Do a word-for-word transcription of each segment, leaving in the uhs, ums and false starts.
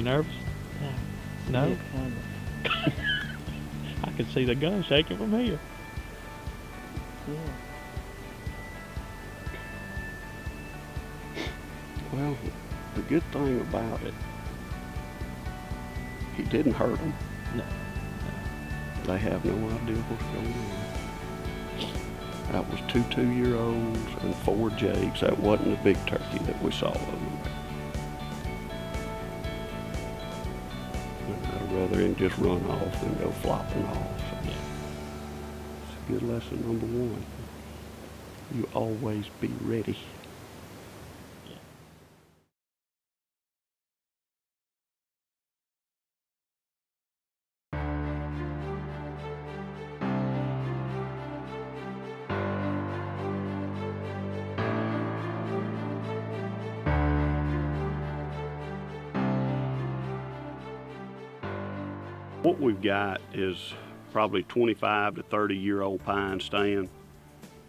Nervous? No. No? Yeah, I can see the gun shaking from here. Yeah. Well, the good thing about it, he didn't hurt them. No. They have no idea what's going on. That was two two-year-olds and four jakes. That wasn't the big turkey that we saw of them. Rather than just run off and go flopping off. Yeah. It's a good lesson number one. You always be ready. What we've got is probably twenty-five to thirty year old pine stand,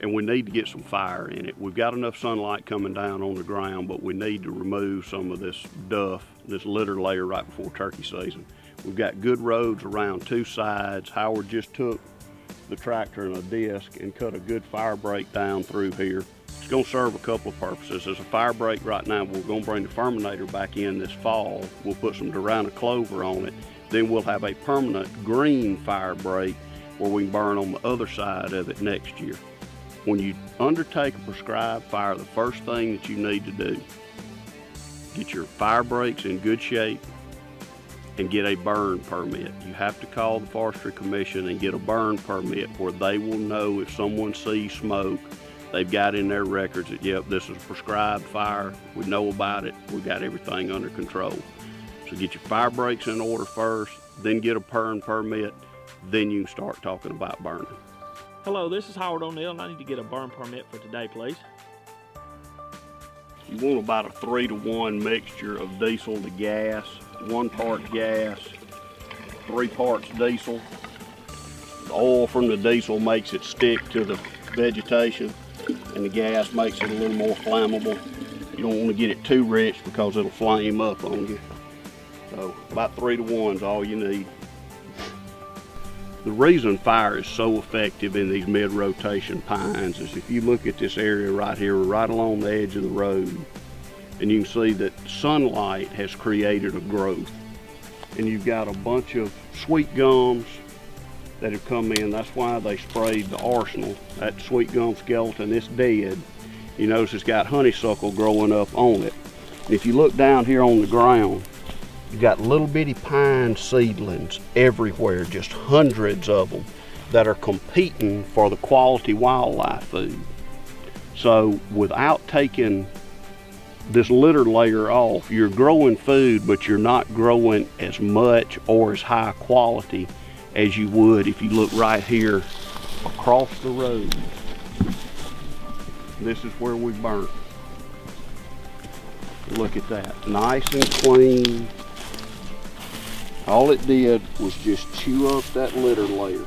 and we need to get some fire in it. We've got enough sunlight coming down on the ground, but we need to remove some of this duff, this litter layer right before turkey season. We've got good roads around two sides. Howard just took the tractor and a disc and cut a good fire break down through here. It's gonna serve a couple of purposes. There's a fire break right now. We're gonna bring the Furminator back in this fall. We'll put some Durana clover on it. Then we'll have a permanent green fire break where we can burn on the other side of it next year. When you undertake a prescribed fire, the first thing that you need to do, get your fire breaks in good shape and get a burn permit. You have to call the Forestry Commission and get a burn permit where they will know if someone sees smoke, they've got in their records that, yep, this is a prescribed fire, we know about it, we've got everything under control. So get your fire breaks in order first, then get a burn permit, then you can start talking about burning. Hello, this is Howard O'Neill, and I need to get a burn permit for today, please. You want about a three to one mixture of diesel to gas, one part gas, three parts diesel. The oil from the diesel makes it stick to the vegetation, and the gas makes it a little more flammable. You don't want to get it too rich because it'll flame up on you. So about three to one is all you need. The reason fire is so effective in these mid-rotation pines is if you look at this area right here, right along the edge of the road, and you can see that sunlight has created a growth. And you've got a bunch of sweet gums that have come in. That's why they sprayed the Arsenal. That sweet gum skeleton is dead. You notice it's got honeysuckle growing up on it. And if you look down here on the ground, you've got little bitty pine seedlings everywhere, just hundreds of them that are competing for the quality wildlife food. So without taking this litter layer off, you're growing food, but you're not growing as much or as high quality as you would if you look right here across the road. This is where we burnt. Look at that, nice and clean. All it did was just chew up that litter layer.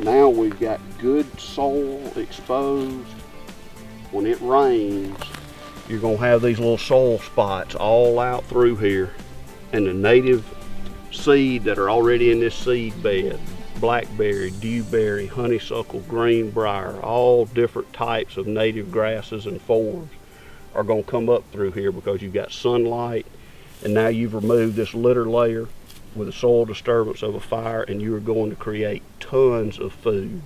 Now we've got good soil exposed. When it rains, you're gonna have these little soil spots all out through here, and the native seed that are already in this seed bed, blackberry, dewberry, honeysuckle, greenbrier, all different types of native grasses and forbs are gonna come up through here because you've got sunlight, and now you've removed this litter layer with a soil disturbance of a fire, and you are going to create tons of food.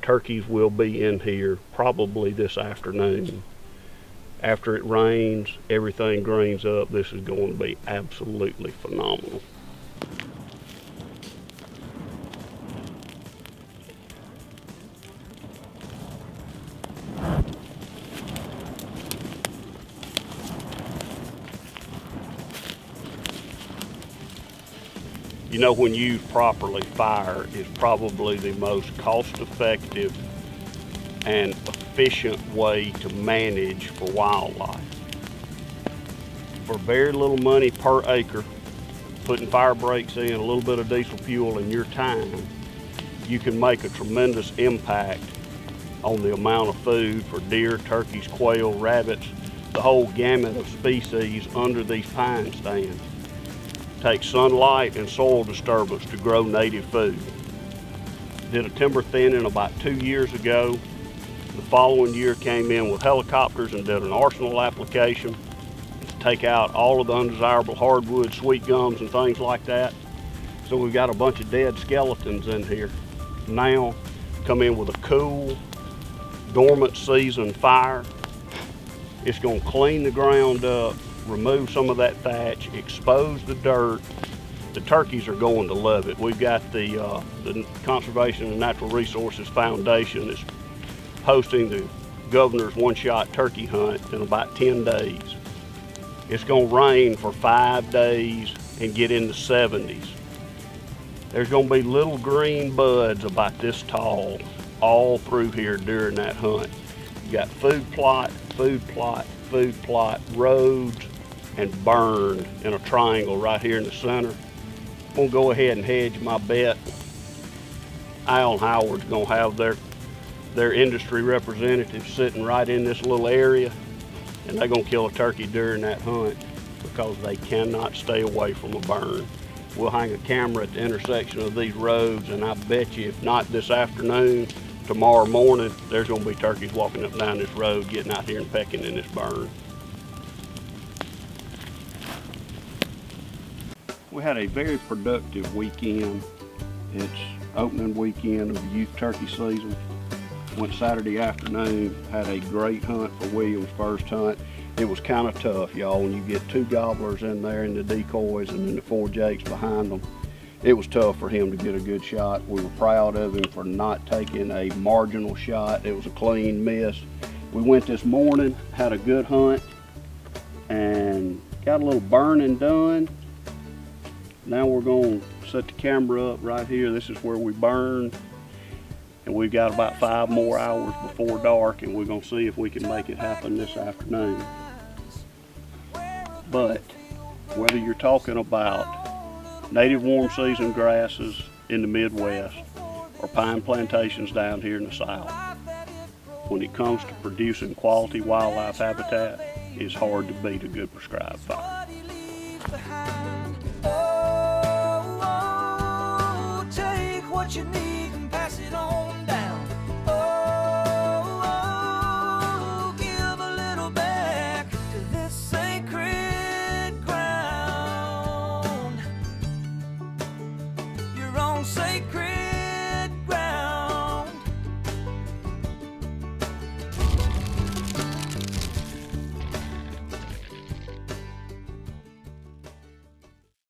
Turkeys will be in here probably this afternoon. After it rains, everything greens up. This is going to be absolutely phenomenal. You know, when used properly, fire is probably the most cost-effective and efficient way to manage for wildlife. For very little money per acre, putting fire breaks in, a little bit of diesel fuel, and your time, you can make a tremendous impact on the amount of food for deer, turkeys, quail, rabbits, the whole gamut of species under these pine stands. Take sunlight and soil disturbance to grow native food. Did a timber thinning about two years ago. The following year came in with helicopters and did an Arsenal application to take out all of the undesirable hardwood, sweet gums, and things like that. So we've got a bunch of dead skeletons in here. Now come in with a cool, dormant season fire. It's gonna clean the ground up, remove some of that thatch, expose the dirt. The turkeys are going to love it. We've got the, uh, the Conservation and Natural Resources Foundation that's hosting the governor's one-shot turkey hunt in about ten days. It's gonna rain for five days and get in the seventies. There's gonna be little green buds about this tall all through here during that hunt. You got food plot, food plot, food plot, roads, and burn in a triangle right here in the center. I'm gonna go ahead and hedge my bet. Al and Howard's gonna have their, their industry representatives sitting right in this little area, and they're gonna kill a turkey during that hunt because they cannot stay away from a burn. We'll hang a camera at the intersection of these roads, and I bet you if not this afternoon, tomorrow morning, there's gonna be turkeys walking up and down this road, getting out here and pecking in this burn. We had a very productive weekend. It's opening weekend of youth turkey season. Went Saturday afternoon, had a great hunt for William's first hunt. It was kind of tough, y'all, when you get two gobblers in there and the decoys and then the four jakes behind them. It was tough for him to get a good shot. We were proud of him for not taking a marginal shot. It was a clean miss. We went this morning, had a good hunt, and got a little burning done. Now we're gonna set the camera up right here. This is where we burned. And we've got about five more hours before dark, and we're gonna see if we can make it happen this afternoon. But whether you're talking about native warm season grasses in the Midwest or pine plantations down here in the South, when it comes to producing quality wildlife habitat, it's hard to beat a good prescribed fire. Oh, oh, take what you need.